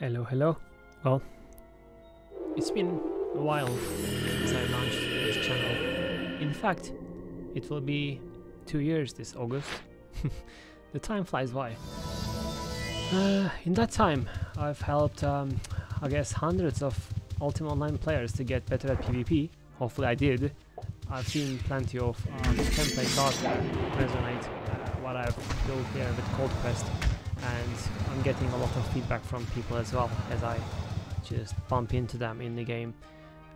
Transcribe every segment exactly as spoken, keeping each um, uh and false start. Hello, hello. Well, it's been a while since I launched this channel. In fact, it will be two years this August. The time flies by. Uh, in that time, I've helped, um, I guess, hundreds of Ultima Online players to get better at PvP. Hopefully I did. I've seen plenty of um, templates out there that resonate uh, what I've built here with Cold Quest, and I'm getting a lot of feedback from people as well as I just bump into them in the game.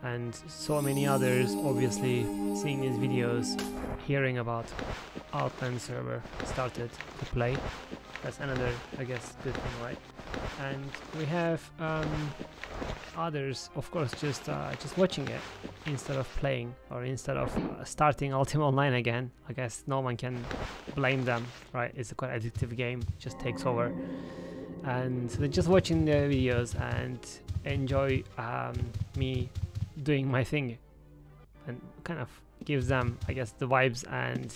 And so many others, obviously, seeing these videos, hearing about Outlands server started to play. That's another, I guess, good thing, right? And we have um, others, of course, just uh, just watching it instead of playing, or instead of uh, starting Ultima Online again. I guess no one can blame them, right? It's a quite addictive game, it just takes over. And they're just watching the videos and enjoy um, me doing my thing, and kind of gives them, I guess, the vibes and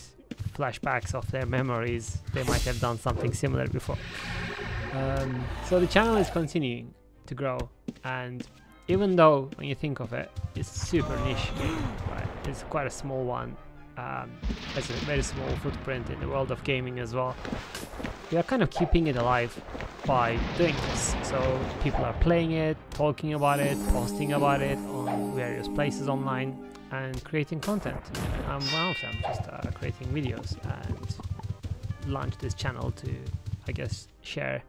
flashbacks of their memories. They might have done something similar before. Um, so the channel is continuing to grow, and even though when you think of it, it's super niche game, right? It's quite a small one. Um, it's a very small footprint in the world of gaming as well. We are kind of keeping it alive by doing this, so people are playing it, talking about it, posting about it on various places online, and creating content. I'm one of them, just uh, creating videos, and launch this channel to, I guess, share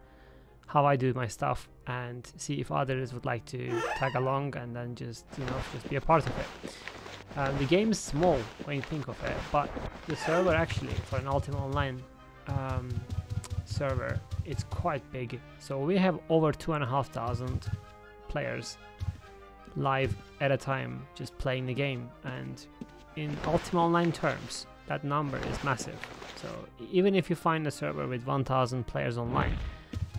how I do my stuff and see if others would like to tag along, and then just, you know, just be a part of it. Um, the game is small when you think of it, but the server actually for an Ultima Online um, server, it's quite big. So we have over two and a half thousand players live at a time just playing the game, and in Ultima Online terms, that number is massive. So even if you find a server with one thousand players online,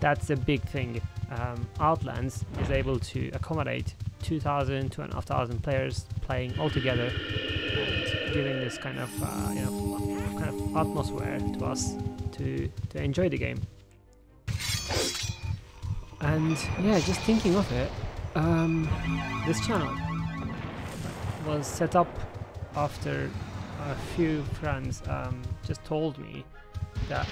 that's a big thing. um, Outlands is able to accommodate two thousand, two and a half thousand players playing all together, and giving this kind of uh, you know, kind of atmosphere to us to to enjoy the game. And yeah, just thinking of it, um, this channel was set up after a few friends um, just told me that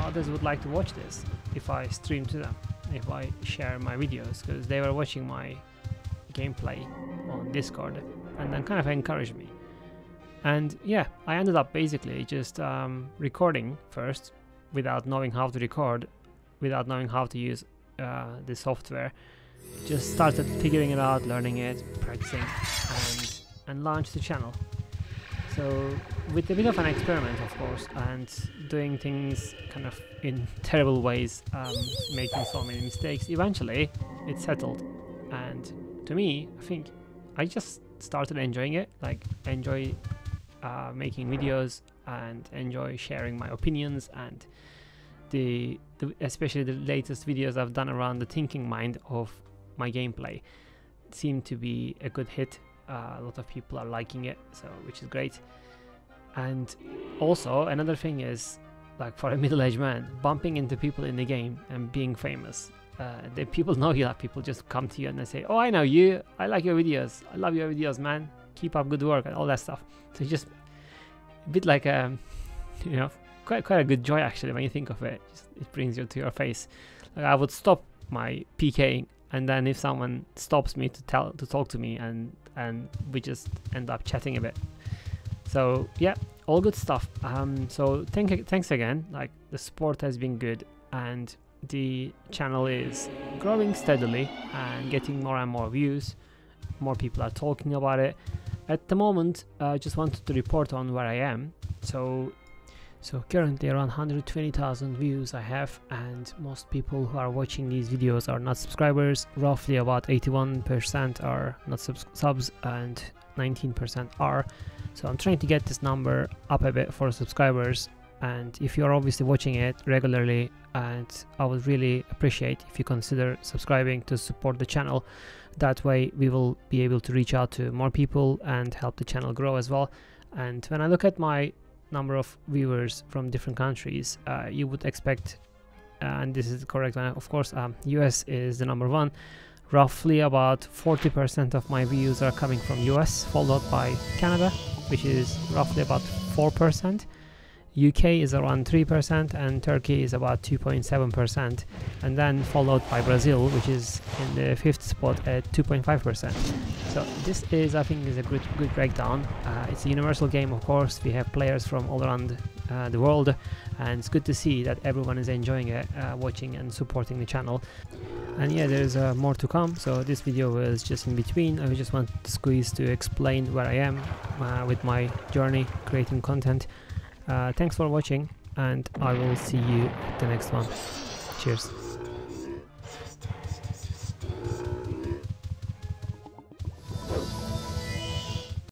others would like to watch this if I stream to them, if I share my videos, because they were watching my gameplay on Discord and then kind of encouraged me. And yeah, I ended up basically just um, recording first without knowing how to record, without knowing how to use uh, the software. Just started figuring it out, learning it, practicing, and, and launched the channel. So with a bit of an experiment, of course, and doing things kind of in terrible ways, um, making so many mistakes, eventually it settled. And to me, I think I just started enjoying it, like enjoy uh, making videos and enjoy sharing my opinions, and the, the especially the latest videos I've done around the thinking mind of my gameplay seem to be a good hit. Uh, a lot of people are liking it, so which is great. And also another thing is, like, for a middle-aged man, bumping into people in the game and being famous. Uh, the people know you, like people just come to you and they say, "Oh, I know you, I like your videos, I love your videos, man, keep up good work," and all that stuff. So it's just a bit like a, you know, quite quite a good joy actually when you think of it. Just, it brings you to your face. Like, I would stop my PKing, and then if someone stops me to tell to talk to me, and and we just end up chatting a bit. So yeah, all good stuff. Um, so thank thanks again. Like, the support has been good, and the channel is growing steadily and getting more and more views. More people are talking about it. At the moment, I uh, just wanted to report on where I am. So, so currently around one hundred twenty thousand views I have, and most people who are watching these videos are not subscribers. Roughly about eighty-one percent are not subs, subs, and nineteen percent are. So I'm trying to get this number up a bit for subscribers. And if you're obviously watching it regularly, and I would really appreciate if you consider subscribing to support the channel. That way we will be able to reach out to more people and help the channel grow as well. And when I look at my number of viewers from different countries, uh, you would expect uh, and this is the correct one. Of course, um, U S is the number one. Roughly about forty percent of my views are coming from U S, followed by Canada, which is roughly about four percent. U K is around three percent, and Turkey is about two point seven percent, and then followed by Brazil, which is in the fifth spot at two point five percent. So this is, I think, is a good good breakdown. Uh, it's a universal game, of course. We have players from all around uh, the world, and it's good to see that everyone is enjoying it, uh, watching and supporting the channel. And yeah, there's uh, more to come. So this video was just in between. I just want to squeeze to explain where I am uh, with my journey creating content. Uh, thanks for watching, and I will see you at the next one. Cheers.